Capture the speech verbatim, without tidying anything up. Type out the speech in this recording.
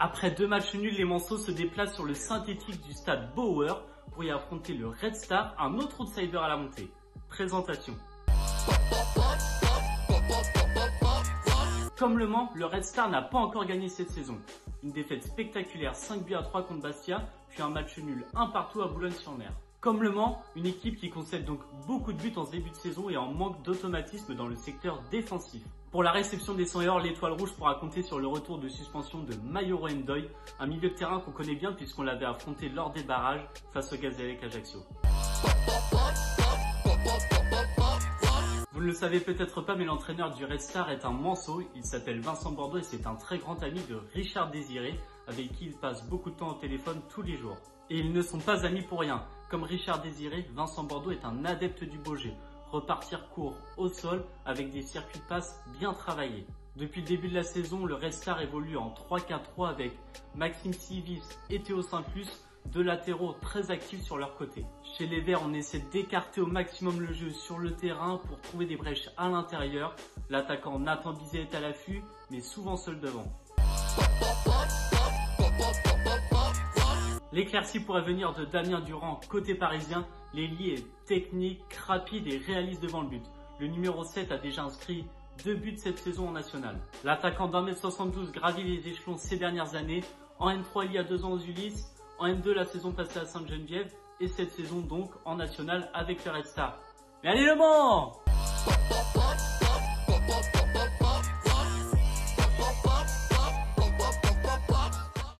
Après deux matchs nuls, les Manceaux se déplacent sur le synthétique du stade Bauer pour y affronter le Red Star, un autre outsider à la montée. Présentation. Comme Le Mans, le Red Star n'a pas encore gagné cette saison. Une défaite spectaculaire cinq buts à trois contre Bastia, puis un match nul un partout à Boulogne-sur-Mer. Comme Le Mans, une équipe qui concède donc beaucoup de buts en ce début de saison et en manque d'automatisme dans le secteur défensif. Pour la réception des cent et or, l'étoile rouge pourra compter sur le retour de suspension de Mayoro Ndoye, un milieu de terrain qu'on connaît bien puisqu'on l'avait affronté lors des barrages face au Gazellec Ajaccio. Vous ne le savez peut-être pas, mais l'entraîneur du Red Star est un Manceau. Il s'appelle Vincent Bordot et c'est un très grand ami de Richard Désiré, avec qui il passe beaucoup de temps au téléphone tous les jours. Et ils ne sont pas amis pour rien. Comme Richard Désiré, Vincent Bordot est un adepte du beau jeu. Repartir court au sol avec des circuits de passe bien travaillés. Depuis le début de la saison, le Red Star évolue en trois quatre trois avec Maxime Sivis et Théo Saint-Plus, deux latéraux très actifs sur leur côté. Chez les Verts, on essaie d'écarter au maximum le jeu sur le terrain pour trouver des brèches à l'intérieur. L'attaquant Nathan Bizet est à l'affût, mais souvent seul devant. L'éclaircie pourrait venir de Damien Durand, côté parisien. L'ailier est technique, rapide et réaliste devant le but. Le numéro sept a déjà inscrit deux buts cette saison en national. L'attaquant d'un mètre soixante-douze gravit les échelons ces dernières années. En N trois, il y a deux ans aux Ulysses, en N deux la saison passée à Sainte-Geneviève et cette saison donc en national avec le Red Star. Mais allez Le Mans!